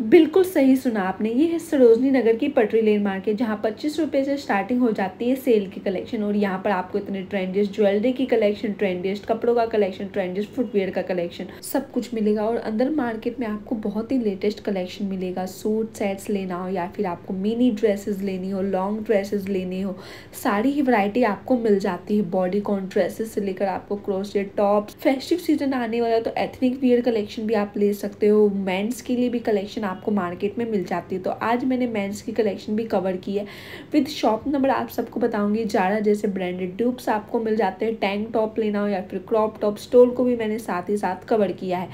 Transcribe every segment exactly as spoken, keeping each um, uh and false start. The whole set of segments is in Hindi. बिल्कुल सही सुना आपने। ये है सरोजनी नगर की पटरी लेन मार्केट, जहाँ पच्चीस रुपए से स्टार्टिंग हो जाती है सेल की कलेक्शन। और यहाँ पर आपको इतने ट्रेंडियस्ट ज्वेलरी की कलेक्शन, ट्रेंडियस्ट कपड़ों का कलेक्शन, ट्रेंडियस्ट फुटवेयर का कलेक्शन, सब कुछ मिलेगा। और अंदर मार्केट में आपको बहुत ही लेटेस्ट कलेक्शन मिलेगा। सूट सेट्स लेना हो या फिर आपको मिनी ड्रेसेस लेनी हो, लॉन्ग ड्रेसेस लेनी हो, सारी ही वैरायटी आपको मिल जाती है। बॉडी कॉन ड्रेसेस से लेकर आपको क्रोशेट टॉप। फेस्टिव सीजन आने वाला तो एथनिक वियर कलेक्शन भी आप ले सकते हो। मेंस के लिए भी कलेक्शन आपको मार्केट में मिल जाती है। तो आज मैंने मेंस की कलेक्शन भी कवर की है विद शॉप नंबर। आप सबको बताऊंगी, जारा जैसे ब्रांडेड ड्यूप्स आपको मिल जाते हैं। टैंक टॉप लेना हो या फिर क्रॉप टॉप, स्टोल को भी मैंने साथ ही साथ कवर किया है।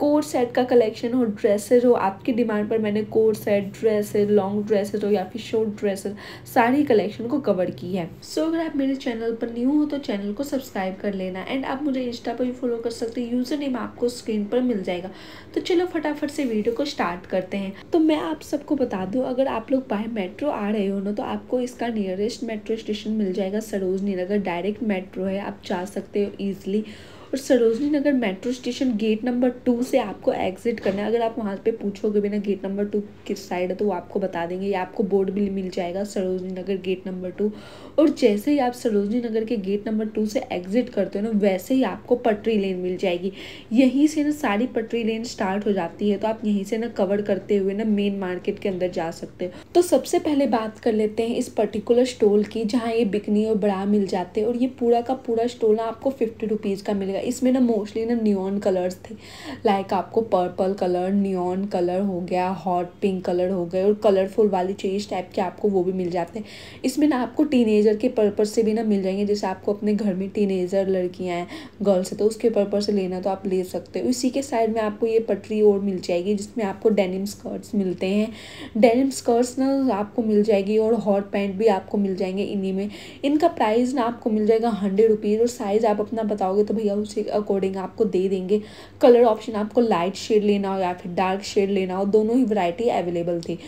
कोट सेट का कलेक्शन हो, ड्रेसेज हो, आपकी डिमांड पर मैंने coat set, dresses, long dresses हो या फिर शॉर्ट ड्रेसेज, सारी कलेक्शन को कवर की है। सो so, अगर आप मेरे चैनल पर न्यू हो तो चैनल को सब्सक्राइब कर लेना। एंड आप मुझे इंस्टा पर भी फॉलो कर सकते हैं, यूजर नेम आपको स्क्रीन पर मिल जाएगा। तो चलो फटाफट से वीडियो को स्टार्ट करते हैं। तो मैं आप सबको बता दूं, अगर आप लोग बाय मेट्रो आ रहे हो ना तो आपको इसका नियरेस्ट मेट्रो स्टेशन मिल जाएगा सरोजनी नगर। डायरेक्ट मेट्रो है, आप जा सकते हो ईजिली। और Sarojini Nagar metro station gate number two से आपको एग्जिट करना है। अगर आप वहाँ पे पूछोगे बिना गेट नंबर टू किस साइड है तो वो आपको बता देंगे, या आपको बोर्ड भी मिल जाएगा Sarojini Nagar gate number two. और जैसे ही आप सरोजनी नगर के गेट नंबर टू से एग्जिट करते हो ना, वैसे ही आपको पटरी लेन मिल जाएगी। यहीं से ना सारी पटरी लेन स्टार्ट हो जाती है। तो आप यहीं से ना कवर करते हुए ना मेन मार्केट के अंदर जा सकते हो। तो सबसे पहले बात कर लेते हैं इस पर्टिकुलर स्टॉल की, जहाँ ये बिकनी और बड़ा मिल जाते हैं। और ये पूरा का पूरा स्टॉल ना आपको फिफ्टी रुपीज़ का मिलेगा। इसमें ना मोस्टली ना नियॉन कलर्स थे, लाइक आपको पर्पल कलर, नियॉन कलर हो गया, हॉट पिंक कलर हो गया, और कलरफुल वाली चेज टाइप के आपको वो भी मिल जाते हैं। इसमें ना आपको टीनेजर के पर्पस से भी ना मिल जाएंगे। जैसे आपको अपने घर में टीनेजर लड़कियां हैं, गर्ल्स हैं, तो उसके पर्पस से लेना तो आप ले सकते हो। इसी के साइड में आपको ये पटरी और मिल जाएगी, जिसमें आपको डेनिम स्कर्ट्स मिलते हैं। डेनिम स्कर्ट्स ना आपको मिल जाएगी और हॉट पैंट भी आपको मिल जाएंगे इन्हीं में। इनका प्राइस ना आपको मिल जाएगा हंड्रेड रुपीज़। और साइज़ आप अपना बताओगे तो भैया उसी अकॉर्डिंग आपको दे देंगे। कलर ऑप्शन आपको लाइट शेड लेना हो या फिर डार्क शेड लेना हो, दोनों ही वैरायटी अवेलेबल थी।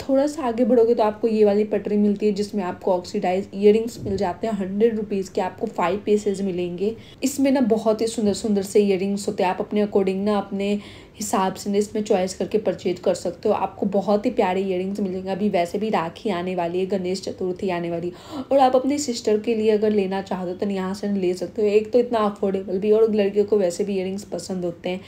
थोड़ा सा आगे बढ़ोगे तो आपको ये वाली पटरी मिलती है, जिसमें आपको ऑक्सीडाइज ईयरिंग्स मिल जाते हैं। हंड्रेड रुपीज़ के आपको फाइव पीसेज मिलेंगे। इसमें ना बहुत ही सुंदर सुंदर से ईयरिंग्स होते हैं। आप अपने अकॉर्डिंग ना अपने हिसाब से ना इसमें चॉइस करके परचेज कर सकते हो। आपको बहुत ही प्यारे ईयरिंग्स मिलेंगे। अभी वैसे भी राखी आने वाली है, गणेश चतुर्थी आने वाली, और आप अपने सिस्टर के लिए अगर लेना चाहते हो तो यहाँ से ले सकते हो। एक तो इतना अफोर्डेबल भी, और लड़कियों को वैसे भी ईयरिंग्स पसंद होते हैं।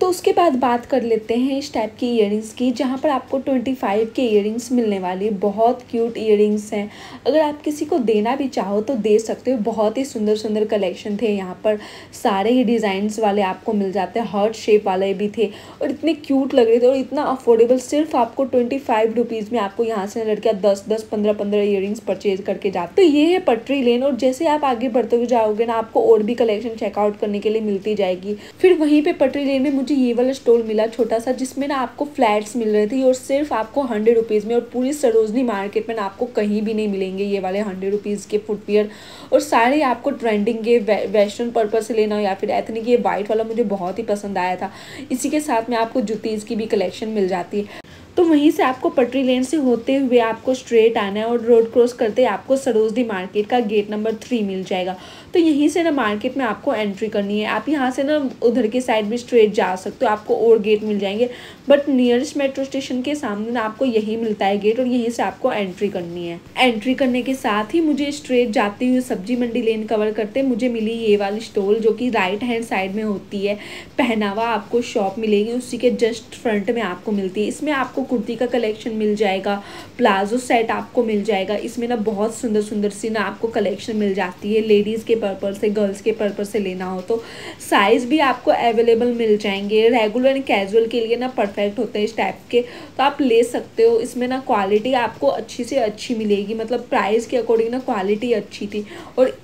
तो उसके बाद बात कर लेते हैं इस टाइप की ईयरिंग्स की, जहाँ पर आपको पच्चीस के ईयरिंग्स मिलने वाली। बहुत क्यूट ईयरिंग्स हैं, अगर आप किसी को देना भी चाहो तो दे सकते हो। बहुत ही सुंदर सुंदर कलेक्शन थे यहाँ पर, सारे ही डिज़ाइंस वाले आपको मिल जाते हैं, हार्ट शेप वाले भी थे, और इतने क्यूट लग रहे थे और इतना अफोर्डेबल। सिर्फ आपको ट्वेंटी फाइव रुपीज़ में आपको यहाँ से लड़कियाँ दस दस पंद्रह पंद्रह ईयरिंग्स परचेज करके जाते। तो ये है पटरी लेन। और जैसे आप आगे बढ़ते हुए जाओगे ना, आपको और भी कलेक्शन चेकआउट करने के लिए मिलती जाएगी। फिर वहीं पर पटरी लेन में मुझे ये वाला स्टॉल मिला छोटा सा, जिसमें ना आपको फ्लैट्स मिल रहे थे, और सिर्फ आपको हंड्रेड रुपीज़ में। और पूरी सरोजनी मार्केट में ना आपको कहीं भी नहीं मिलेंगे ये वाले हंड्रेड रुपीज़ के फुटवियर। और सारे आपको ट्रेंडिंग के वे, वेस्टर्न पर्पस से लेना हो या फिर एथनिक, ये वाइट वाला मुझे बहुत ही पसंद आया था। इसी के साथ में आपको जूतीज़ की भी कलेक्शन मिल जाती है। तो वहीं से आपको पटरी लेन से होते हुए आपको स्ट्रेट आना है, और रोड क्रॉस करते आपको सरोजनी मार्केट का गेट नंबर थ्री मिल जाएगा। तो यहीं से ना मार्केट में आपको एंट्री करनी है। आप यहाँ से ना उधर के साइड में स्ट्रेट जा सकते हो, आपको और गेट मिल जाएंगे। बट नियरेस्ट मेट्रो स्टेशन के सामने ना आपको यही मिलता है गेट, और यहीं से आपको एंट्री करनी है। एंट्री करने के साथ ही मुझे स्ट्रेट जाते हुए सब्जी मंडी लेन कवर करते मुझे मिली ये वाली स्टॉल, जो कि राइट हैंड साइड में होती है। पहनावा आपको शॉप मिलेगी, उसी के जस्ट फ्रंट में आपको मिलती है। इसमें आपको कुर्ती का कलेक्शन मिल जाएगा, प्लाजो सेट आपको मिल जाएगा। इसमें ना बहुत सुंदर सुंदर सी ना आपको कलेक्शन मिल जाती है, लेडीज़ के पर्पस से, गर्ल्स के पर्पस से लेना हो तो। साइज़ भी आपको अवेलेबल मिल जाएंगे, रेगुलर एंड कैजुअल के लिए ना परफेक्ट होते हैं इस टाइप के, तो आप ले सकते हो। इसमें ना क्वालिटी आपको अच्छी से अच्छी मिलेगी, मतलब प्राइस के अकॉर्डिंग ना क्वालिटी अच्छी थी। और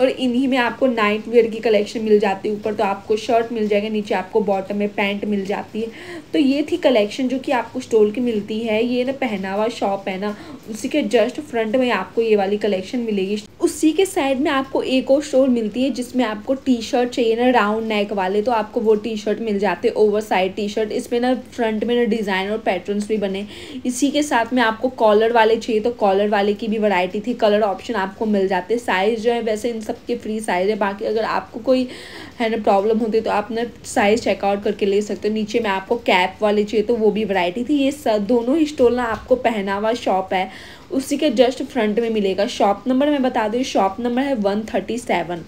और इन्हीं में आपको नाइट वेयर की कलेक्शन मिल जाती है। ऊपर तो आपको शर्ट मिल जाएगा, नीचे आपको बॉटम में पैंट मिल जाती है। तो ये थी कलेक्शन जो कि आपको स्टॉल की मिलती है। ये ना पहनावा शॉप है ना, उसी के जस्ट फ्रंट में आपको ये वाली कलेक्शन मिलेगी। उसी के साइड में आपको एक और स्टोर मिलती है जिसमें आपको टी शर्ट चाहिए ना राउंड नेक वाले, तो आपको वो टी शर्ट मिल जाते हैं, ओवर साइड टी शर्ट। इसमें ना फ्रंट में ना डिज़ाइन और पैटर्न्स भी बने। इसी के साथ में आपको कॉलर वाले चाहिए तो कॉलर वाले की भी वैरायटी थी, कलर ऑप्शन आपको मिल जाते। साइज़ जो है वैसे इन सब के फ्री साइज़ है, बाकी अगर आपको कोई है ना प्रॉब्लम होती है तो आप ना साइज़ चेकआउट करके ले सकते हो। नीचे में आपको कैप वाले चाहिए तो वो भी वैरायटी थी। ये सब दोनों ही स्टोर ना आपको पहनावा शॉप है, उसी के जस्ट फ्रंट में मिलेगा। शॉप नंबर मैं बता दूँ, शॉप नंबर है वन थर्टी सेवन।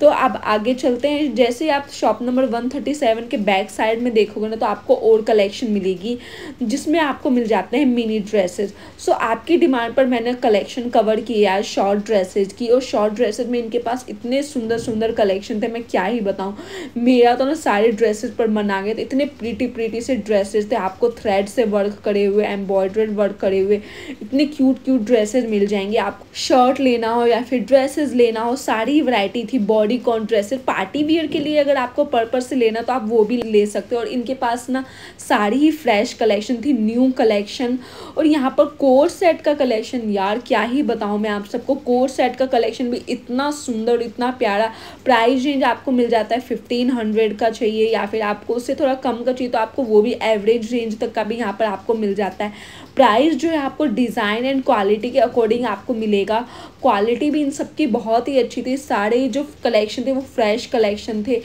तो आप आगे चलते हैं। जैसे ही आप shop number one thirty seven के बैक साइड में देखोगे ना तो आपको और कलेक्शन मिलेगी जिसमें आपको मिल जाते हैं मिनी ड्रेसेस। सो आपकी डिमांड पर मैंने कलेक्शन कवर किया है शॉर्ट ड्रेसेस की, और शॉर्ट ड्रेसेस में इनके पास इतने सुंदर सुंदर कलेक्शन थे, मैं क्या ही बताऊँ। मेरा तो ना सारे ड्रेसेस पर मन आ गए थे, इतने प्रीटी प्रीटी से ड्रेसेस थे। आपको थ्रेड से वर्क करे हुए, एम्ब्रॉयड्रेड वर्क करे हुए इतने क्यूट क्यूट ड्रेसेज मिल जाएंगे। आप शर्ट लेना हो या फिर ड्रेसेज लेना हो, सारी वैरायटी थी। Bodycon dresses party wear के लिए अगर आपको पर्पस से लेना तो आप वो भी ले सकते हो। और इनके पास ना सारी ही फ्रेश कलेक्शन थी, न्यू कलेक्शन। और यहाँ पर कोर सेट का कलेक्शन, यार क्या ही बताऊँ मैं आप सबको। कोर सेट का कलेक्शन भी इतना सुंदर, इतना प्यारा। प्राइस रेंज आपको मिल जाता है फिफ्टीन हंड्रेड का चाहिए या फिर आपको उससे थोड़ा कम का चाहिए तो आपको वो भी एवरेज रेंज तक का भी यहाँ पर आपको मिल जाता है। प्राइस जो है आपको डिज़ाइन एंड क्वालिटी के अकॉर्डिंग आपको मिलेगा। क्वालिटी भी इन सब की बहुत ही अच्छी थी। सारे जो कलेक्शन थे वो फ्रेश कलेक्शन थे।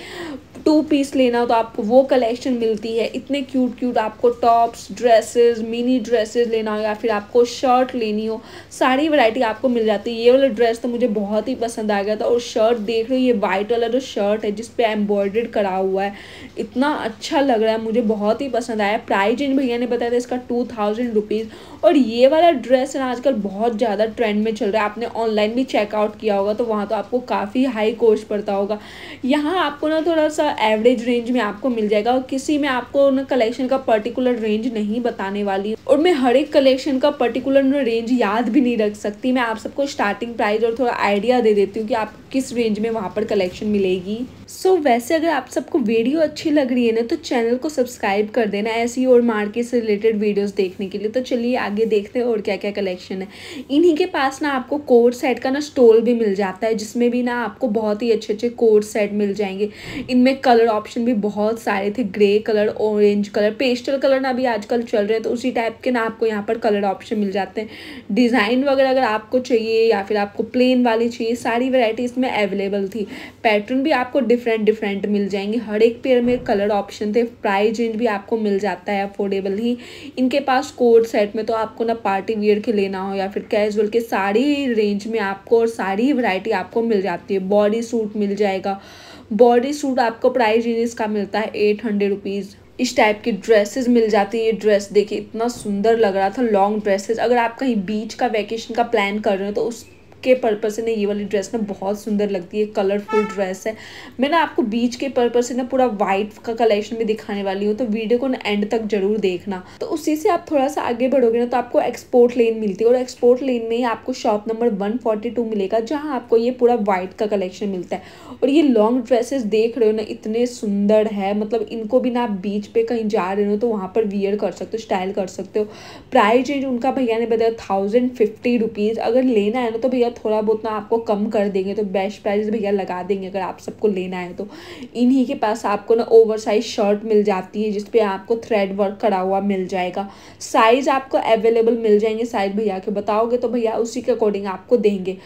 टू पीस लेना हो तो आपको वो कलेक्शन मिलती है। इतने क्यूट क्यूट आपको टॉप्स, ड्रेसेस, मिनी ड्रेसेस लेना हो या फिर आपको शर्ट लेनी हो, सारी वैरायटी आपको मिल जाती है। ये वाला ड्रेस तो मुझे बहुत ही पसंद आ गया था। और शर्ट देख रहे हो, ये वाइट वाला जो शर्ट है जिस पे एम्ब्रॉयडर्ड करा हुआ है, इतना अच्छा लग रहा है, मुझे बहुत ही पसंद आया। प्राइस इन भैया ने बताया था इसका टू थाउजेंड रुपीज़। और ये वाला ड्रेस है आजकल बहुत ज़्यादा ट्रेंड में चल रहा है। आपने ऑनलाइन भी चेकआउट किया होगा तो वहाँ तो आपको काफ़ी हाई कॉस्ट पड़ता होगा। यहाँ आपको ना थोड़ा सा एवरेज रेंज में आपको मिल जाएगा। और किसी में आपको ना कलेक्शन का पर्टिकुलर रेंज नहीं बताने वाली, और मैं हर एक कलेक्शन का पर्टिकुलर रेंज याद भी नहीं रख सकती। मैं आप सबको स्टार्टिंग प्राइस और थोड़ा आइडिया दे देती हूँ कि आपको किस रेंज में वहाँ पर कलेक्शन मिलेगी। सो so, वैसे अगर आप सबको वीडियो अच्छी लग रही है ना तो चैनल को सब्सक्राइब कर देना ऐसी और मार्केट से रिलेटेड वीडियोस देखने के लिए। तो चलिए आगे देखते हैं और क्या क्या कलेक्शन है। इन्हीं के पास ना आपको कोट सेट का ना स्टॉल भी मिल जाता है जिसमें भी ना आपको बहुत ही अच्छे अच्छे कोट सेट मिल जाएंगे। इनमें कलर ऑप्शन भी बहुत सारे थे, grey colour, orange colour, pastel colour ना अभी आजकल चल रहे हैं, तो उसी टाइप के ना आपको यहाँ पर कलर ऑप्शन मिल जाते हैं। डिज़ाइन वगैरह अगर आपको चाहिए या फिर आपको प्लेन वाली चाहिए, सारी वेरायटी इसमें अवेलेबल थी। पैटर्न भी आपको डिफरेंट डिफरेंट मिल जाएंगे। हर एक पेयर में कलर ऑप्शन थे। प्राइस रेंज भी आपको मिल जाता है अफोर्डेबल ही। इनके पास कोट सेट में तो आपको ना पार्टी वियर के लेना हो या फिर कैजुअल के, सारी रेंज में आपको और सारी वैरायटी आपको मिल जाती है। बॉडी सूट मिल जाएगा। बॉडी सूट आपको प्राइस रेंज इसका मिलता है एट हंड्रेड रुपीज़। इस टाइप की ड्रेसेस मिल जाती है। ये ड्रेस देखिए इतना सुंदर लग रहा था, लॉन्ग ड्रेसेस। अगर आप कहीं बीच का वेकेशन का प्लान कर रहे हो तो उस के पर्पस से ना ये वाली ड्रेस ना बहुत सुंदर लगती है। कलरफुल ड्रेस है। मैं ना आपको बीच के पर्पस से ना पूरा वाइट का कलेक्शन भी दिखाने वाली हूँ, तो वीडियो को ना एंड तक जरूर देखना। तो उसी से आप थोड़ा सा आगे बढ़ोगे ना तो आपको एक्सपोर्ट लेन मिलती है, और एक्सपोर्ट लेन में ही आपको shop number one forty two मिलेगा जहाँ आपको ये पूरा वाइट का कलेक्शन मिलता है। और ये लॉन्ग ड्रेसेस देख रहे हो ना, इतने सुंदर है, मतलब इनको भी ना आप बीच पर कहीं जा रहे हो तो वहाँ पर वियर कर सकते हो, स्टाइल कर सकते हो। प्राइस रेंज उनका भैया ने बताया थाउजेंड फिफ्टी रुपीज़। अगर लेना है ना तो भैया थोड़ा बहुत ना आपको कम कर देंगे, तो बेस्ट प्राइस भैया लगा देंगे अगर आप सबको लेना है तो। इन्हीं के पास आपको ना ओवरसाइज शर्ट मिल जाती है जिसपे आपको थ्रेड वर्क करा हुआ मिल जाएगा। साइज आपको अवेलेबल मिल जाएंगे। साइज भैया के बताओगे तो भैया उसी के अकॉर्डिंग आपको देंगे।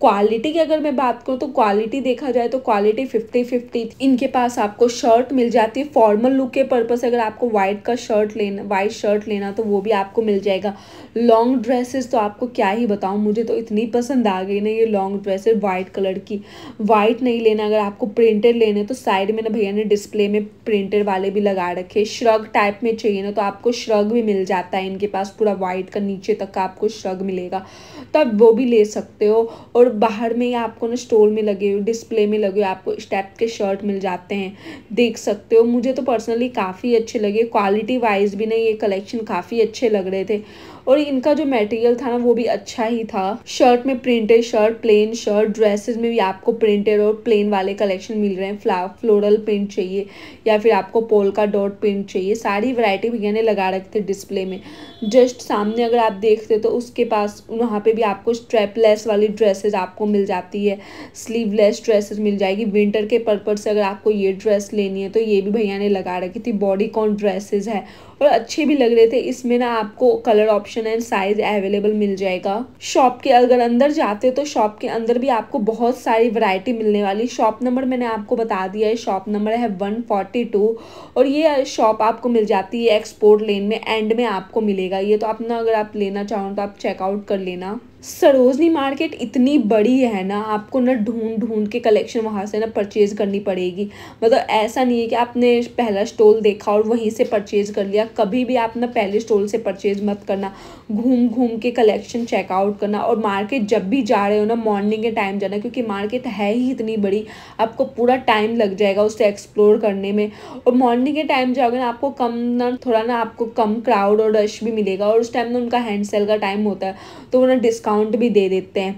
क्वालिटी की अगर मैं बात करूँ तो क्वालिटी देखा जाए तो क्वालिटी फिफ्टी फिफ्टी। इनके पास आपको शर्ट मिल जाती है फॉर्मल लुक के पर्पस। अगर आपको वाइट का शर्ट लेना, वाइट शर्ट लेना तो वो भी आपको मिल जाएगा। लॉन्ग ड्रेसेस तो आपको क्या ही बताऊँ, मुझे तो इतनी पसंद आ गई ना ये लॉन्ग ड्रेसेस वाइट कलर की। वाइट नहीं लेना, अगर आपको प्रिंटेड लेने तो साइड में ना भैया ने डिस्प्ले में प्रिंटेड वाले भी लगा रखे। श्रग टाइप में चाहिए ना तो आपको श्रग भी मिल जाता है। इनके पास पूरा वाइट का नीचे तक का आपको श्रग मिलेगा, तो आप वो भी ले सकते हो। और बाहर में ही आपको ना स्टोर में लगे हुए, डिस्प्ले में लगे हुए आपको इस टाइप के शर्ट मिल जाते हैं, देख सकते हो। मुझे तो पर्सनली काफ़ी अच्छे लगे। क्वालिटी वाइज भी ना ये कलेक्शन काफ़ी अच्छे लग रहे थे। और इनका जो मटेरियल था ना वो भी अच्छा ही था। शर्ट में printed shirt, plain shirt, dresses में भी आपको प्रिंटेड और प्लेन वाले कलेक्शन मिल रहे हैं। फ्ला फ्लोरल प्रिंट चाहिए या फिर आपको पोल्का डॉट प्रिंट चाहिए, सारी वैरायटी भैया ने लगा रखी थी डिस्प्ले में। जस्ट सामने अगर आप देखते तो उसके पास वहाँ पे भी आपको स्ट्रैपलेस वाली ड्रेसेस आपको मिल जाती है, स्लीवलेस ड्रेसेस मिल जाएगी। विंटर के पर्पज से अगर आपको ये ड्रेस लेनी है तो ये भी भैया ने लगा रखी थी। बॉडीकॉन ड्रेसेस है और अच्छे भी लग रहे थे। इसमें ना आपको colour option and size available मिल जाएगा। शॉप के अगर अंदर जाते तो शॉप के अंदर भी आपको बहुत सारी वैरायटी मिलने वाली। शॉप नंबर मैंने आपको बता दिया है, शॉप नंबर है वन फोर्टी टू। और ये शॉप आपको मिल जाती है एक्सपोर्ट लेन में, एंड में आपको मिलेगा ये। तो अपना अगर आप लेना चाहो तो आप चेकआउट कर लेना। सरोजनी मार्केट इतनी बड़ी है ना, आपको ना ढूंढ ढूंढ के कलेक्शन वहाँ से ना परचेज करनी पड़ेगी। मतलब ऐसा नहीं है कि आपने पहला स्टॉल देखा और वहीं से परचेज कर लिया। कभी भी आप ना पहले स्टॉल से परचेज मत करना, घूम घूम के कलेक्शन चेकआउट करना। और मार्केट जब भी जा रहे हो ना मॉर्निंग के टाइम जाना, क्योंकि मार्केट है ही इतनी बड़ी, आपको पूरा टाइम लग जाएगा उसे एक्सप्लोर करने में। और मॉर्निंग के टाइम जाओगे ना आपको कम ना थोड़ा ना आपको कम क्राउड और रश भी मिलेगा। और उस टाइम ना उनका हैंड सेल का टाइम होता है तो वो ना डिस्काउंट काउंट भी दे देते हैं।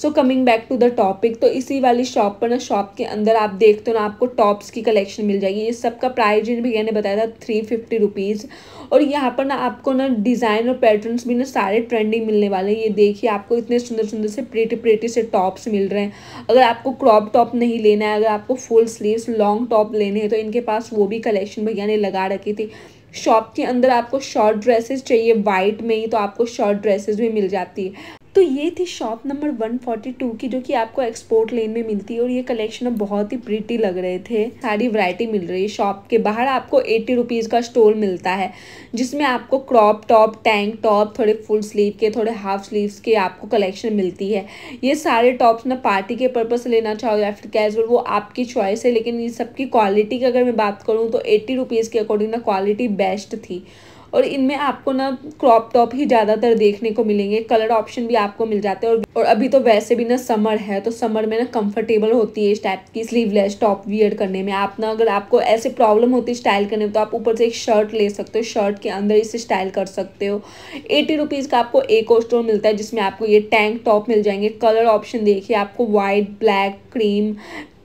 So coming back to the topic, तो इसी वाली शॉप पर ना शॉप के अंदर आप देखते हो ना आपको टॉप्स की कलेक्शन मिल जाएगी। ये सब का प्राइस जिन भैया ने बताया था थ्री फिफ्टी रुपीज़। और यहाँ पर ना आपको ना डिज़ाइन और पैटर्न्स भी ना सारे ट्रेंडिंग मिलने वाले हैं। ये देखिए आपको इतने सुंदर सुंदर से प्रीटी प्रीटी से टॉप्स मिल रहे हैं। अगर आपको क्रॉप टॉप नहीं लेना है, अगर आपको फुल स्लीव्स लॉन्ग टॉप लेने हैं तो इनके पास वो भी कलेक्शन भैया ने लगा रखी थी। शॉप के अंदर आपको शॉर्ट ड्रेसेस चाहिए वाइट में ही तो आपको शॉर्ट ड्रेसेस भी मिल जाती है। तो ये थी shop number one forty two की, जो कि आपको एक्सपोर्ट लेन में मिलती है। और ये कलेक्शन बहुत ही प्रीटी लग रहे थे, सारी वैरायटी मिल रही है। शॉप के बाहर आपको एटी रुपीज़ का स्टॉल मिलता है, जिसमें आपको क्रॉप टॉप, टैंक टॉप, थोड़े फुल स्लीव के, थोड़े हाफ स्लीव्स के आपको कलेक्शन मिलती है। ये सारे टॉप्स ना पार्टी के पर्पज़ से लेना चाहो या फिर कैजुअल, वो आपकी चॉइस है। लेकिन इन सबकी क्वालिटी की अगर मैं बात करूँ तो एटी रुपीज़ के अकॉर्डिंग ना क्वालिटी बेस्ट थी। और इनमें आपको ना क्रॉप टॉप ही ज़्यादातर देखने को मिलेंगे, कलर ऑप्शन भी आपको मिल जाते हैं। और, और अभी तो वैसे भी ना समर है तो समर में ना कंफर्टेबल होती है इस टाइप की स्लीवलेस टॉप वियर करने में। आप ना अगर आपको ऐसे प्रॉब्लम होती है स्टाइल करने में तो आप ऊपर से एक शर्ट ले सकते हो, शर्ट के अंदर इसे स्टाइल कर सकते हो। एटी रुपीज़ का आपको एक और स्टोर मिलता है जिसमें आपको ये टैंक टॉप मिल जाएंगे। कलर ऑप्शन देखिए, आपको वाइट, ब्लैक, क्रीम,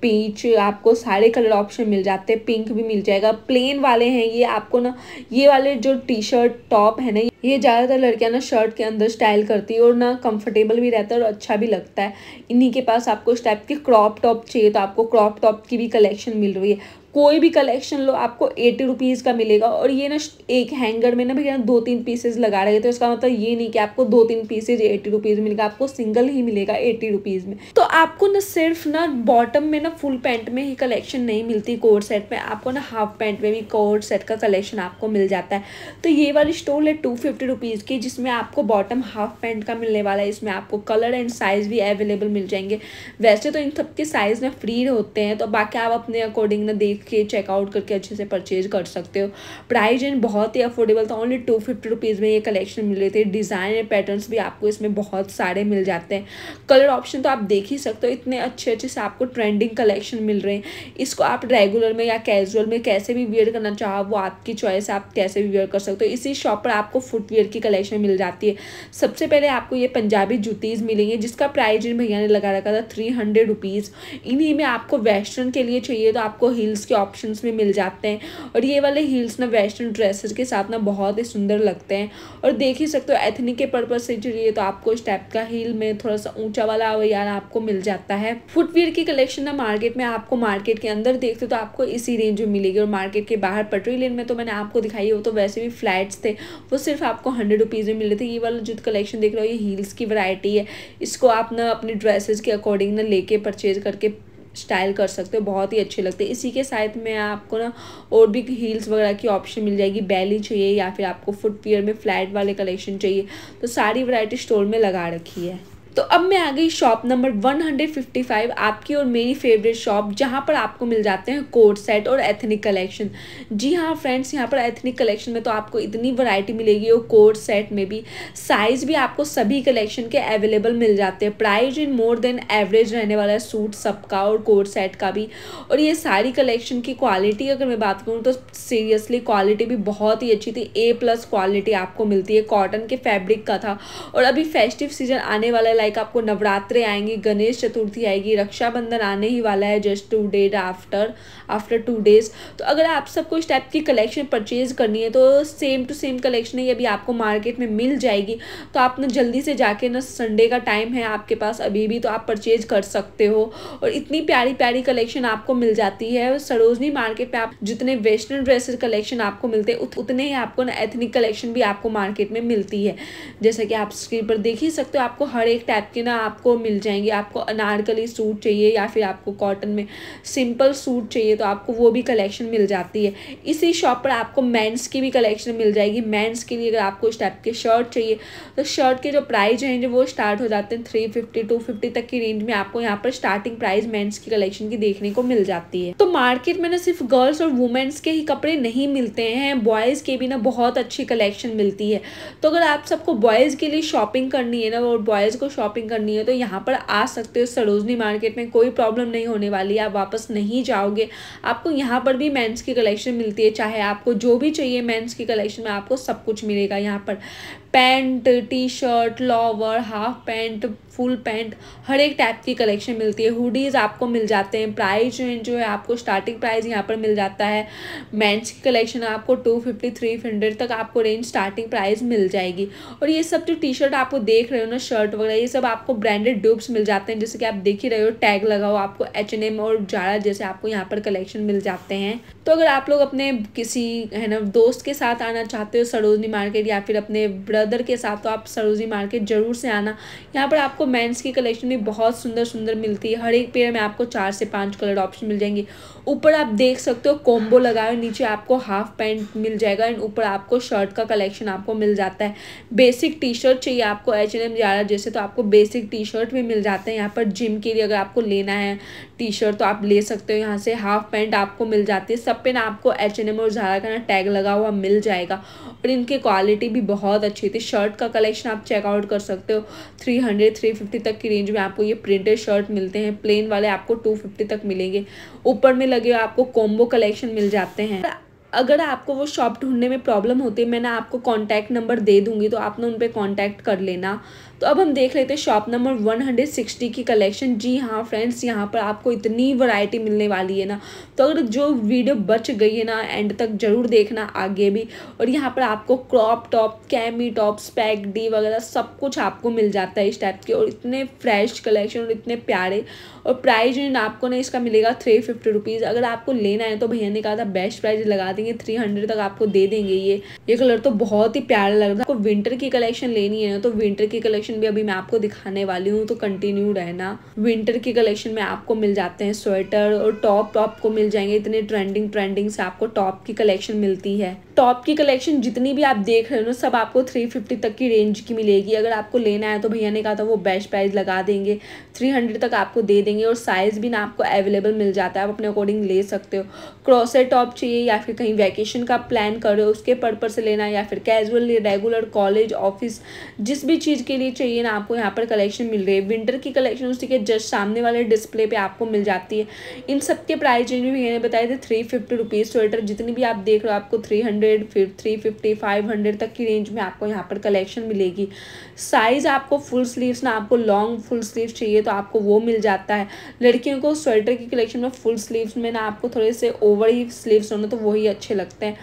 पीच, आपको सारे कलर ऑप्शन मिल जाते हैं। पिंक भी मिल जाएगा। प्लेन वाले हैं ये, आपको ना ये वाले जो टी शर्ट टॉप है ना ये ज़्यादातर लड़कियां ना शर्ट के अंदर स्टाइल करती है और ना कंफर्टेबल भी रहता है और अच्छा भी लगता है। इन्हीं के पास आपको इस टाइप के क्रॉप टॉप चाहिए तो आपको क्रॉप टॉप की भी कलेक्शन मिल रही है। कोई भी कलेक्शन लो आपको एटी रुपीज़ का मिलेगा। और ये ना एक हैंगर में ना भैया दो तीन पीसेज लगा रहे थे, इसका मतलब ये नहीं कि आपको दो तीन पीसेज एटी रुपीज़ मिलेगा, आपको सिंगल ही मिलेगा एटी रुपीज़ में। तो आपको ना सिर्फ ना बॉटम में ना फुल पैंट में ही कलेक्शन नहीं मिलती, कोट सेट में आपको ना हाफ पैंट में भी कोट सेट का कलेक्शन आपको मिल जाता है। तो ये वाली स्टॉल है टू फिफ्टी रुपीज़ की, जिसमें आपको बॉटम हाफ पैंट का मिलने वाला है। इसमें आपको कलर एंड साइज़ भी अवेलेबल मिल जाएंगे। वैसे तो इन सब के साइज़ ना फ्री होते हैं, तो बाकी आप अपने अकॉर्डिंग ना देख के चेकआउट करके अच्छे से परचेज कर सकते हो। प्राइस एंड बहुत ही अफोर्डेबल था, ओनली टू फिफ्टी रुपीज़ में ये कलेक्शन मिल रहे थे। डिज़ाइन एंड पैटर्न्स भी आपको इसमें बहुत सारे मिल जाते हैं। कलर ऑप्शन तो आप देख ही सकते हो, इतने अच्छे अच्छे से आपको ट्रेंडिंग कलेक्शन मिल रहे हैं। इसको आप रेगुलर में या कैजुअल में कैसे भी वेयर करना चाहो वो आपकी चॉइस है, आप कैसे भी वेयर कर सकते हो। इसी शॉप पर आपको फुटवेयर की कलेक्शन मिल जाती है। सबसे पहले आपको ये पंजाबी जूतीज़ मिलेंगी, जिसका प्राइस इन भैया ने लगा रखा था थ्री हंड्रेड रुपीज़। इन्हीं में आपको वेस्टर्न के लिए चाहिए तो आपको हिल्स के ऑप्शंस में मिल जाते हैं। और ये वाले हील्स ना वेस्टर्न ड्रेसेस के साथ ना बहुत ही सुंदर लगते हैं। और देख ही सकते हो एथनिक के पर्पज से चाहिए तो आपको इस टाइप का हील में थोड़ा सा ऊंचा वाला यार आपको मिल जाता है। फुटवियर की कलेक्शन ना मार्केट में आपको मार्केट के अंदर देखते हो तो आपको इसी रेंज में मिलेगी। और मार्केट के बाहर पटरी लेन में तो मैंने आपको दिखाई हो तो वैसे भी फ्लैट्स थे, वो सिर्फ आपको हंड्रेड रुपीज़ में मिल रहे थे। ये वाला जो कलेक्शन देख रहे हो ये हील्स की वैरायटी है, इसको आप ना अपने ड्रेसेस के अकॉर्डिंग ना लेके परचेज करके स्टाइल कर सकते हो, बहुत ही अच्छे लगते हैं। इसी के साथ में आपको ना और भी हील्स वगैरह की ऑप्शन मिल जाएगी। बैली चाहिए या फिर आपको फुटवियर में फ्लैट वाले कलेक्शन चाहिए तो सारी वैरायटी स्टोर में लगा रखी है। तो अब मैं आ गई shop number one hundred fifty five, आपकी और मेरी फेवरेट शॉप, जहाँ पर आपको मिल जाते हैं कोट सेट और एथनिक कलेक्शन। जी हाँ फ्रेंड्स, यहाँ पर एथनिक कलेक्शन में तो आपको इतनी वैरायटी मिलेगी और कोट सेट में भी, साइज़ भी आपको सभी कलेक्शन के अवेलेबल मिल जाते हैं। Price in more than average रहने वाला है सूट सबका और कोट सेट का भी। और ये सारी कलेक्शन की क्वालिटी अगर मैं बात करूँ तो सीरियसली क्वालिटी भी बहुत ही अच्छी थी, ए प्लस क्वालिटी आपको मिलती है। कॉटन के फैब्रिक का था और अभी फेस्टिव सीजन आने वाला है, लाइक आपको नवरात्रे आएंगी, गणेश चतुर्थी आएगी, रक्षाबंधन आने ही वाला है just two days after after two days. तो अगर आप सबको इस टाइप की कलेक्शन परचेज करनी है तो सेम टू सेम कलेक्शन ये भी आपको मार्केट में मिल जाएगी। तो आप ना जल्दी से जाके ना, संडे का टाइम है आपके पास अभी भी, तो आप परचेज कर सकते हो। और इतनी प्यारी प्यारी कलेक्शन आपको मिल जाती है सरोजनी मार्केट में। आप जितने वेस्टर्न ड्रेसेस कलेक्शन आपको मिलते हैं उत, उतने ही आपको ना एथनिक कलेक्शन भी आपको मार्केट में मिलती है। जैसे कि आप स्क्रीन पर देख ही सकते हो, आपको हर एक टाइप के ना आपको मिल जाएंगे। आपको अनारकली सूट चाहिए या फिर आपको कॉटन में सिंपल सूट चाहिए तो आपको वो भी कलेक्शन मिल जाती है। इसी शॉप पर आपको मेंस की भी कलेक्शन मिल जाएगी। मेंस के लिए अगर आपको इस टाइप के शर्ट चाहिए तो शर्ट के जो प्राइस रेंज वो स्टार्ट हो जाते हैं थ्री फिफ्टी टू फिफ्टी तक की रेंज में। आपको यहाँ पर स्टार्टिंग प्राइस मेंस की कलेक्शन की देखने को मिल जाती है। तो मार्केट में ना सिर्फ गर्ल्स और वुमेन्स के ही कपड़े नहीं मिलते हैं, बॉयज़ के भी ना बहुत अच्छी कलेक्शन मिलती है। तो अगर आप सबको बॉयज़ के लिए शॉपिंग करनी है ना, और बॉयज़ को शॉपिंग करनी है तो यहाँ पर आ सकते हो। सरोजनी मार्केट में कोई प्रॉब्लम नहीं होने वाली, आप वापस नहीं जाओगे। आपको यहाँ पर भी मेंस की कलेक्शन मिलती है, चाहे आपको जो भी चाहिए मेंस की कलेक्शन में आपको सब कुछ मिलेगा। यहाँ पर pant, T shirt, lower, half pant, full pant, हर एक टाइप की कलेक्शन मिलती है। हुडीज़ आपको मिल जाते हैं। प्राइस रेंज जो है आपको स्टार्टिंग प्राइस यहाँ पर मिल जाता है। मेंस की कलेक्शन आपको टू फिफ्टी थ्री हंड्रेड तक आपको रेंज स्टार्टिंग प्राइस मिल जाएगी। और ये सब जो टी शर्ट आपको देख रहे हो ना, शर्ट वगैरह, ये सब आपको ब्रांडेड ड्यूब्स मिल जाते हैं। जैसे कि आप देख ही रहे हो, टैग लगाओ, आपको एच एन एम और जारा जैसे आपको यहाँ पर कलेक्शन मिल जाते हैं। तो अगर आप लोग अपने किसी है ना दोस्त के साथ आना चाहते हो सरोजनी मार्केट, या फिर अपने ब्रदर के साथ, तो आप सरोजनी मार्केट ज़रूर से आना। यहाँ पर आपको मेंस की कलेक्शन भी बहुत सुंदर सुंदर मिलती है। हर एक पेयर में आपको चार से पाँच कलर ऑप्शन मिल जाएंगे। ऊपर आप देख सकते हो कॉम्बो लगाओ, नीचे आपको हाफ पैंट मिल जाएगा एंड ऊपर आपको शर्ट का कलेक्शन आपको मिल जाता है। बेसिक टी शर्ट चाहिए आपको एच एन एम ज़ारा जैसे तो आपको बेसिक टी शर्ट भी मिल जाते हैं। यहाँ पर जिम के लिए अगर आपको लेना है टी शर्ट तो आप ले सकते हो यहाँ से। हाफ पैंट आपको मिल जाती है। सब पे ना आपको एच एन एम और ज़ारा का ना टैग लगा हुआ मिल जाएगा और इनकी क्वालिटी भी बहुत अच्छी थी। शर्ट का कलेक्शन आप चेकआउट कर सकते हो। थ्री हंड्रेड थ्री फिफ्टी तक की रेंज में आपको ये प्रिंटेड शर्ट मिलते हैं। प्लेन वाले आपको टू फिफ्टी तक मिलेंगे। ऊपर में लगे हुए आपको कॉम्बो कलेक्शन मिल जाते हैं। अगर आपको वो शॉप ढूंढने में प्रॉब्लम होती है, मैं ना आपको कॉन्टैक्ट नंबर दे दूँगी तो आपने उन पर कॉन्टैक्ट कर लेना। तो अब हम देख लेते हैं shop number one hundred sixty की कलेक्शन। जी हाँ फ्रेंड्स, यहाँ पर आपको इतनी वैरायटी मिलने वाली है ना, तो अगर जो वीडियो बच गई है ना एंड तक ज़रूर देखना आगे भी। और यहाँ पर आपको crop top, cami top, SPAC D वगैरह सब कुछ आपको मिल जाता है इस टाइप के। और इतने फ्रेश कलेक्शन और इतने प्यारे, और प्राइस रेंज आपको ना इसका मिलेगा थ्री फिफ्टी रुपीज़। अगर आपको लेना है तो भैया ने कहा था बेस्ट प्राइस लगा देंगे, थ्री हंड्रेड तक आपको दे देंगे। ये ये कलर तो बहुत ही प्यारा लग रहा है। आपको विंटर की कलेक्शन लेनी है ना तो विंटर की कलेक्शन भी अभी मैं आपको दिखाने वाली हूँ, तो कंटिन्यू रहना। विंटर की कलेक्शन में आपको मिल जाते हैं स्वेटर और टॉप टॉप को मिल जाएंगे। इतने ट्रेंडिंग ट्रेंडिंग से आपको टॉप की कलेक्शन मिलती है। टॉप की कलेक्शन जितनी भी आप देख रहे हो ना सब आपको थ्री फिफ्टी तक की रेंज की मिलेगी। अगर आपको लेना है तो भैया ने कहा था वो बेस्ट प्राइस लगा देंगे, थ्री हंड्रेड तक आपको दे देंगे। और साइज़ भी ना आपको अवेलेबल मिल जाता है, आप अपने अकॉर्डिंग ले सकते हो। क्रॉसेट टॉप चाहिए या फिर कहीं वैकेशन का प्लान कर रहे हो उसके पर्पज़ से लेना, या फिर कैजुअल, रेगुलर, कॉलेज, ऑफिस, जिस भी चीज़ के लिए चाहिए ना आपको यहाँ पर कलेक्शन मिल रही है। विंटर की कलेक्शन उसी के जस्ट सामने वाले डिस्प्ले पर आपको मिल जाती है। इन सब के प्राइस रेंज में भैया ने बताए थे थ्री फिफ्टी रुपीज़। स्वेटर जितनी भी आप देख रहे हो आपको थ्री हंड्रेड फिर थ्री फिफ्टी, फाइव हंड्रेड तक की रेंज में आपको यहाँ पर कलेक्शन मिलेगी। साइज़ आपको फुल स्लीव्स ना, आपको लॉन्ग फुल स्लीव्स चाहिए तो आपको वो मिल जाता है। लड़कियों को स्वेटर की कलेक्शन में फुल स्लीव्स में ना आपको थोड़े से ओवर ही स्लीव्स होना तो वही अच्छे लगते हैं।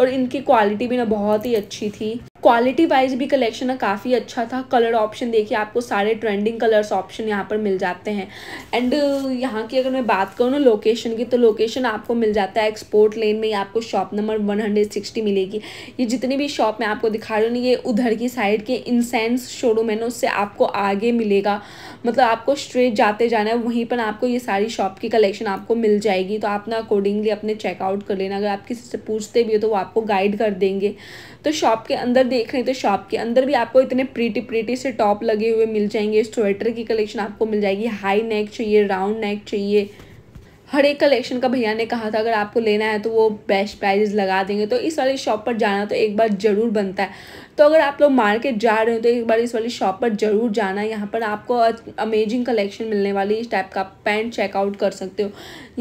और इनकी क्वालिटी भी ना बहुत ही अच्छी थी। क्वालिटी वाइज भी कलेक्शन ना काफ़ी अच्छा था। कलर ऑप्शन देखिए, आपको सारे ट्रेंडिंग कलर्स ऑप्शन यहाँ पर मिल जाते हैं। एंड यहाँ की अगर मैं बात करूँ ना लोकेशन की, तो लोकेशन आपको मिल जाता है एक्सपोर्ट लेन में। ये आपको shop number one hundred sixty मिलेगी। ये जितनी भी शॉप मैं आपको दिखा रही हूँ ये उधर की साइड के इंसेंस शोरूम है ना, उससे आपको आगे मिलेगा। मतलब आपको स्ट्रेट जाते जाना है, वहीं पर आपको ये सारी शॉप की कलेक्शन आपको मिल जाएगी। तो आप ना अकॉर्डिंगली अपने चेकआउट कर लेना। अगर आप किसी से पूछते भी हो तो वो आपको गाइड कर देंगे। तो शॉप के अंदर देख रहे हैं तो शॉप के अंदर भी आपको इतने प्रीटी प्रीटी से टॉप लगे हुए मिल जाएंगे। स्वेटर की कलेक्शन आपको मिल जाएगी, हाई नेक चाहिए, राउंड नेक चाहिए, हर एक कलेक्शन का भैया ने कहा था अगर आपको लेना है तो वो बेस्ट प्राइस लगा देंगे। तो इस वाली शॉप पर जाना तो एक बार ज़रूर बनता है। तो अगर आप लोग मार्केट जा रहे हो तो एक बार इस वाली शॉप पर ज़रूर जाना, यहाँ पर आपको अमेजिंग कलेक्शन मिलने वाली। इस टाइप का पैंट चेकआउट कर सकते हो।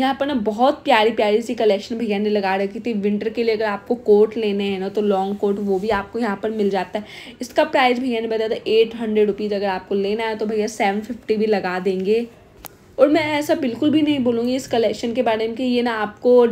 यहाँ पर ना बहुत प्यारी प्यारी सी कलेक्शन भैया ने लगा रखी थी। विंटर के लिए अगर आपको कोट लेने हैं ना तो लॉन्ग कोट वो भी आपको यहाँ पर मिल जाता है। इसका प्राइस भैया ने बताया था एट हंड्रेड रुपीज़। अगर आपको लेना है तो भैया सेवन फिफ्टी भी लगा देंगे। और मैं ऐसा बिल्कुल भी नहीं बोलूँगी इस कलेक्शन के बारे में कि ये ना आपको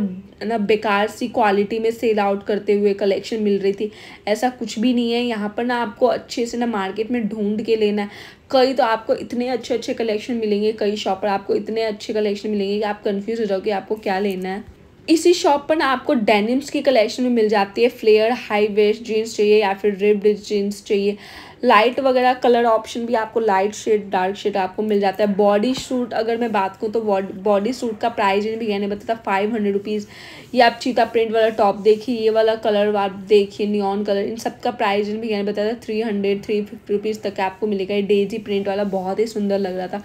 ना बेकार सी क्वालिटी में सेल आउट करते हुए कलेक्शन मिल रही थी, ऐसा कुछ भी नहीं है। यहाँ पर ना आपको अच्छे से ना मार्केट में ढूंढ के लेना है। कई तो आपको इतने अच्छे अच्छे कलेक्शन मिलेंगे, कई शॉप पर आपको इतने अच्छे कलेक्शन मिलेंगे कि आप कन्फ्यूज़ हो जाओगे आपको क्या लेना है। इसी शॉप पर ना आपको डेनिम्स की कलेक्शन में मिल जाती है। फ्लेयर हाई वेस्ट जीन्स चाहिए या फिर रिब्ड जीन्स चाहिए, लाइट वगैरह कलर ऑप्शन भी आपको लाइट शेड डार्क शेड आपको मिल जाता है। बॉडी सूट अगर मैं बात करूँ तो बॉडी सूट का प्राइस भी मैंने बताया था फाइव हंड्रेड रुपीज़। ये आप चीता प्रिंट वाला टॉप देखिए, ये वाला कलर आप देखिए नियॉन कलर, इन सब का प्राइस भी मैंने बताया था three hundred three fifty rupees तक आपको मिलेगा। ये डेजी प्रिंट वाला बहुत ही सुंदर लग रहा था।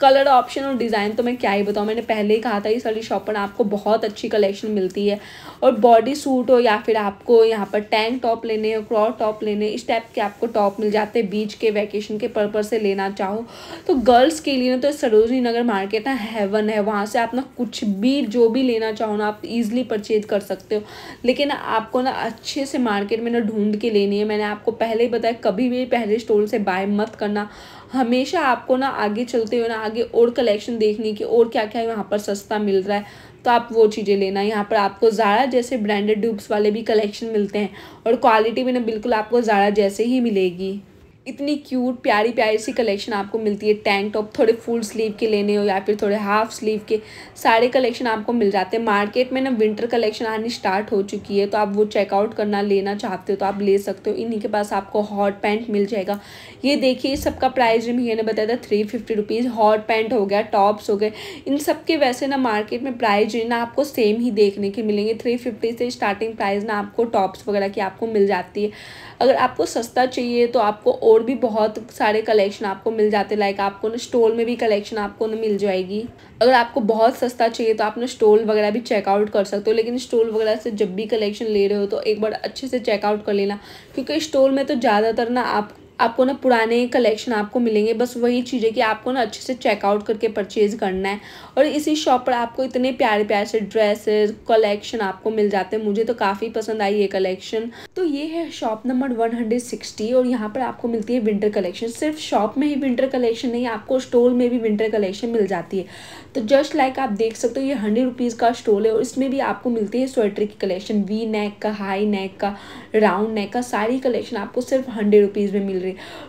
कलर ऑप्शन और डिज़ाइन तो मैं क्या ही बताऊँ, मैंने पहले ही कहा था इस वाली शॉप पर आपको बहुत अच्छी कलेक्शन मिलती है। और बॉडी सूट हो या फिर आपको यहाँ पर टैंक टॉप लेने हो, क्रॉप टॉप लेने, इस टाइप के आपको टॉप मिल जाते हैं। बीच के वैकेशन के पर्पज से लेना चाहो तो गर्ल्स के लिए ना तो सरोजनी नगर मार्केट ना हेवन है। वहाँ से आप ना कुछ भी जो भी लेना चाहो ना आप ईजिली परचेज कर सकते हो, लेकिन आपको ना अच्छे से मार्केट में ना ढूंढ के लेनी है। मैंने आपको पहले ही बताया कभी भी पहले स्टोर से बाय मत करना, हमेशा आपको ना आगे चलते हुए ना आगे और कलेक्शन देखने की और क्या क्या है वहाँ पर सस्ता मिल रहा है तो आप वो चीज़ें लेना। यहाँ पर आपको ज़ारा जैसे ब्रांडेड ड्यूब्स वाले भी कलेक्शन मिलते हैं और क्वालिटी भी ना बिल्कुल आपको ज़ारा जैसे ही मिलेगी। इतनी क्यूट प्यारी प्यारी सी कलेक्शन आपको मिलती है। टैंक टॉप थोड़े फुल स्लीव के लेने हो या फिर थोड़े हाफ स्लीव के, सारे कलेक्शन आपको मिल जाते हैं। मार्केट में ना विंटर कलेक्शन आनी स्टार्ट हो चुकी है तो आप वो चेकआउट करना लेना चाहते हो तो आप ले सकते हो। इन्हीं के पास आपको हॉट पैंट मिल जाएगा। ये देखिए इस सब का प्राइस भैया ने बताया था three fifty rupees. Hot pant हो गया, टॉप्स हो गए, इन सब के वैसे ना मार्केट में प्राइस ना आपको सेम ही देखने के मिलेंगे। थ्री फिफ्टी से स्टार्टिंग प्राइस ना आपको टॉप्स वगैरह की आपको मिल जाती है। अगर आपको सस्ता चाहिए तो आपको और भी बहुत सारे कलेक्शन आपको मिल जाते हैं। लाइक आपको ना स्टॉल में भी कलेक्शन आपको ना मिल जाएगी। अगर आपको बहुत सस्ता चाहिए तो आप ना स्टॉल वगैरह भी चेकआउट कर सकते हो, लेकिन स्टॉल वगैरह से जब भी कलेक्शन ले रहे हो तो एक बार अच्छे से चेकआउट कर लेना, क्योंकि स्टॉल में तो ज़्यादातर ना आप आपको ना पुराने कलेक्शन आपको मिलेंगे। बस वही चीज़ें कि आपको ना अच्छे से चेकआउट करके परचेज़ करना है। और इसी शॉप पर आपको इतने प्यारे प्यारे से ड्रेसेस कलेक्शन आपको मिल जाते हैं। मुझे तो काफ़ी पसंद आई ये कलेक्शन। तो ये है shop number one hundred sixty और यहाँ पर आपको मिलती है विंटर कलेक्शन। सिर्फ शॉप में ही विंटर कलेक्शन नहीं, आपको स्टॉल में भी विंटर कलेक्शन मिल जाती है। तो जस्ट लाइक आप देख सकते हो ये हंड्रेड रुपीज़ का स्टॉल है और इसमें भी आपको मिलती है स्वेटर की कलेक्शन, वी नेक का, हाई नेक का, राउंड नेक का, सारी कलेक्शन आपको सिर्फ हंड्रेड रुपीज़ में मिल रही है।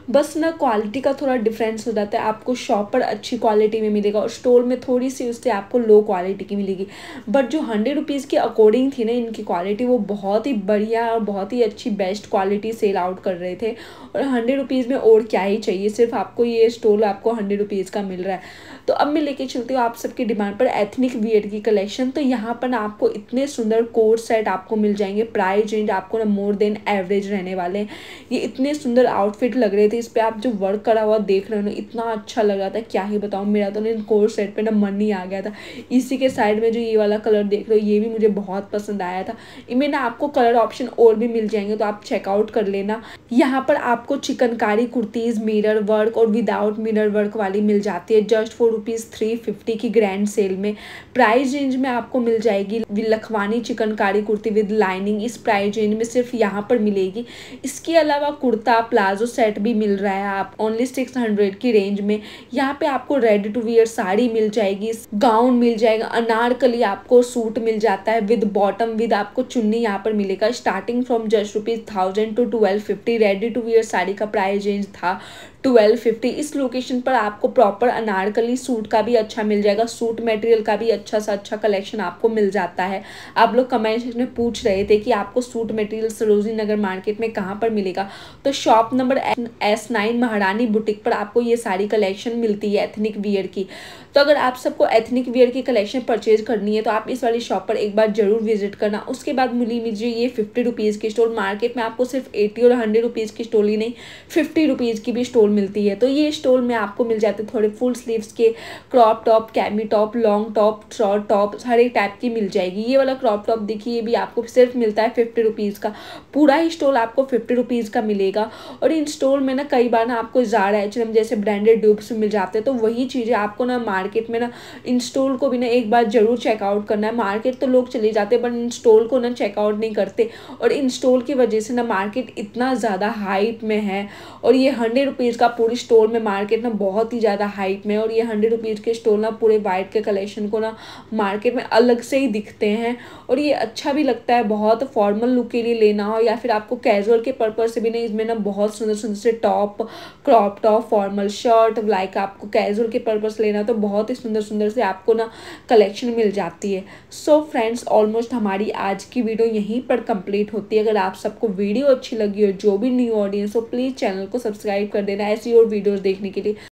बस ना क्वालिटी का थोड़ा डिफरेंस हो जाता है। आपको शॉप पर अच्छी क्वालिटी में मिलेगा और स्टोर में थोड़ी सी उससे आपको लो क्वालिटी की मिलेगी। बट जो हंड्रेड रुपीज़ के अकॉर्डिंग थी ना इनकी क्वालिटी, वो बहुत ही बढ़िया और बहुत ही अच्छी बेस्ट क्वालिटी सेल आउट कर रहे थे। और हंड्रेड रुपीज़ में और क्या ही चाहिए, सिर्फ आपको ये स्टोल आपको हंड्रेड रुपीज़ का मिल रहा है। तो अब मैं लेके चलती हूँ आप सबकी डिमांड पर एथनिक वियर की कलेक्शन। तो यहाँ पर ना आपको इतने सुंदर कोट सेट आपको मिल जाएंगे। प्राइस रेंज आपको ना मोर देन एवरेज रहने वाले हैं। ये इतने सुंदर आउटफिट लग रहे थे। इस पर आप जो वर्क करा हुआ देख रहे हो ना, इतना अच्छा लग रहा था क्या ही बताऊँ। मेरा तो ना इन कोट सेट पे ना मन ही आ गया था। इसी के साइड में जो ये वाला कलर देख रहे हो, ये भी मुझे बहुत पसंद आया था। इनमें ना आपको कलर ऑप्शन और भी मिल जाएंगे तो आप चेकआउट कर लेना। यहाँ पर आपको चिकनकारी कुर्तीज़ मिरर वर्क और विदाउट मिरर वर्क वाली मिल जाती है just for rupees three fifty की ग्रैंड सेल में। प्राइस रेंज में आपको मिल जाएगी लखवानी चिकनकारी कुर्ती विद लाइनिंग। इस प्राइस रेंज में सिर्फ यहाँ पर मिलेगी। इसके अलावा कुर्ता प्लाजो सेट भी मिल रहा है आप ओनली सिक्स हंड्रेड की रेंज में। यहाँ पे आपको रेडी टू वियर साड़ी मिल जाएगी, गाउन मिल जाएगा, अनारकली आपको सूट मिल जाता है विद बॉटम विद आपको चुन्नी यहाँ पर मिलेगा। Starting from just rupees thousand to twelve fifty. Ready to wear sari का प्राइस रेंज था ट्वेल्व फिफ्टी। इस लोकेशन पर आपको प्रॉपर अनारकली सूट का भी अच्छा मिल जाएगा, सूट मटेरियल का भी अच्छा सा अच्छा कलेक्शन आपको मिल जाता है। आप लोग कमेंट सेक्शन में पूछ रहे थे कि आपको suit material Sarojini Nagar market में कहाँ पर मिलेगा, तो shop number S nine Maharani boutique पर आपको ये सारी कलेक्शन मिलती है एथनिक वियर की। तो अगर आप सबको एथनिक वियर की कलेक्शन परचेज करनी है तो आप इस वाली शॉप पर एक बार ज़रूर विजिट करना। उसके बाद मुली मुझे ये फिफ्टी रुपीज़ की स्टोर, मार्केट में आपको सिर्फ एटी और हंड्रेड रुपीज़ की स्टोल ही नहीं फिफ्टी रुपीज़ की भी स्टोल मिलती है। तो ये स्टोल में आपको मिल जाते थोड़े फुल स्लीव्स के crop top, cami top, long top, short top, हर एक टाइप की मिल जाएगी। ये वाला क्रॉप टॉप देखिए, ये भी आपको सिर्फ मिलता है फिफ्टी रुपीज़ का, पूरा ही स्टॉल आपको फिफ्टी रुपीज़ का मिलेगा। और इन स्टॉल में ना कई बार ना आपको ज़ारा, एच एन एम जैसे ब्रांडेड ड्यूब्स मिल जाते हैं। तो वही चीज़ें आपको ना मार्केट में ना इन स्टॉल को भी ना एक बार ज़रूर चेकआउट करना है। मार्केट तो लोग चले जाते हैं पर इन स्टॉल को ना चेकआउट नहीं करते, और इन स्टॉल की वजह से ना मार्केट इतना ज़्यादा हाइट में है। और ये हंड्रेड रुपीज़ का पूरी स्टोर में मार्केट ना बहुत ही ज़्यादा हाइट में, और ये हंड्रेड रुपीज़ के स्टोर ना पूरे वाइट के कलेक्शन को ना मार्केट में अलग से ही दिखते हैं। और ये अच्छा भी लगता है, बहुत फॉर्मल लुक के लिए लेना हो या फिर आपको कैजुअल के पर्पज़ से भी नहीं, इसमें ना बहुत सुंदर सुंदर से top, crop top, formal shirt, like आपको कैजुअल के पर्पज़ से लेना तो बहुत ही सुंदर सुंदर से आपको ना कलेक्शन मिल जाती है। सो फ्रेंड्स, ऑलमोस्ट हमारी आज की वीडियो यहीं पर कंप्लीट होती है। अगर आप सबको वीडियो अच्छी लगी हो, जो भी न्यू ऑडियंस हो, प्लीज़ चैनल को सब्सक्राइब कर देना ऐसी और वीडियोज़ देखने के लिए।